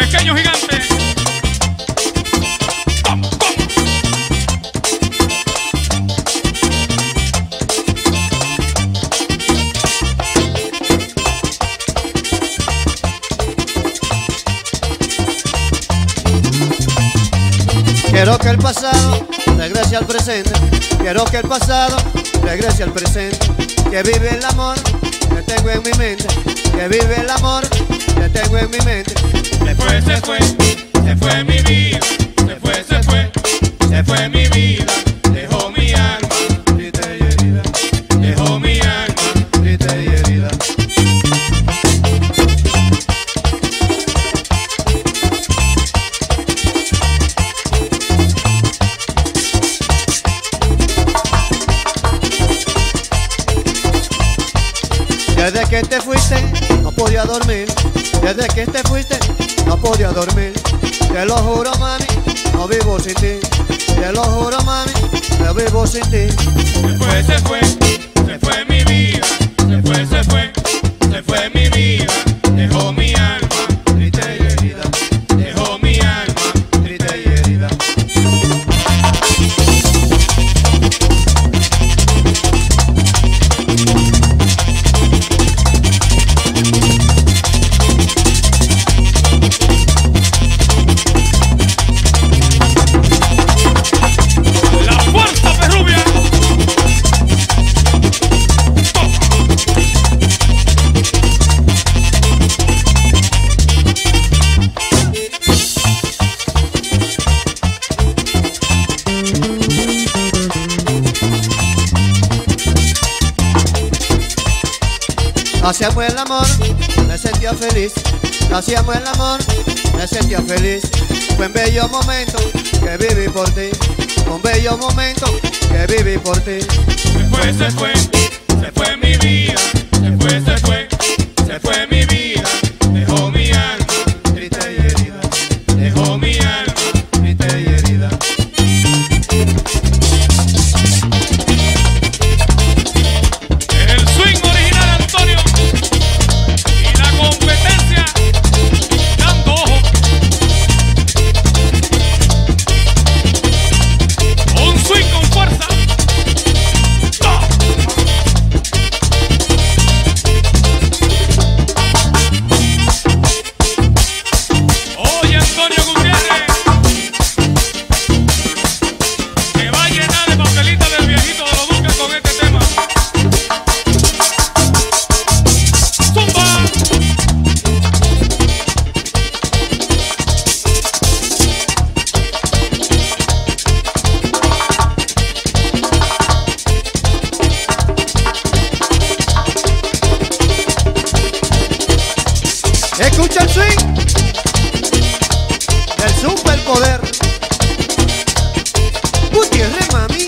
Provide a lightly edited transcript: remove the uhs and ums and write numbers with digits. pequeño gigante. Vamos, vamos. Quiero que el pasado regrese al presente. Quiero que el pasado regrese al presente. Que vive el amor que tengo en mi mente. Que vive el amor que tengo en mi mente. Después se fue, se fue mi vida. Después se fue, se fue mi vida. Dejó mi alma triste y herida. Dejó mi alma triste y herida. Desde que te fuiste no podía dormir. Desde que te fuiste no podía dormir. Te lo juro, mami, no vivo sin ti. Te lo juro, mami, no vivo sin ti. Después se fue mi vida. Después se fue mi vida. Dejó mi alma triste y herida. Dejó mi alma triste y herida. Hacíamos el amor, me sentía feliz. Hacíamos el amor, me sentía feliz. Fue un bello momento que viví por ti. Un bello momento que viví por ti. Después se fue mi vida. Después se fue mi vida. Dejó mi alma triste y herida. Dejó mi alma triste y herida. Escucha el swing, el superpoder Gutiérrez, mami.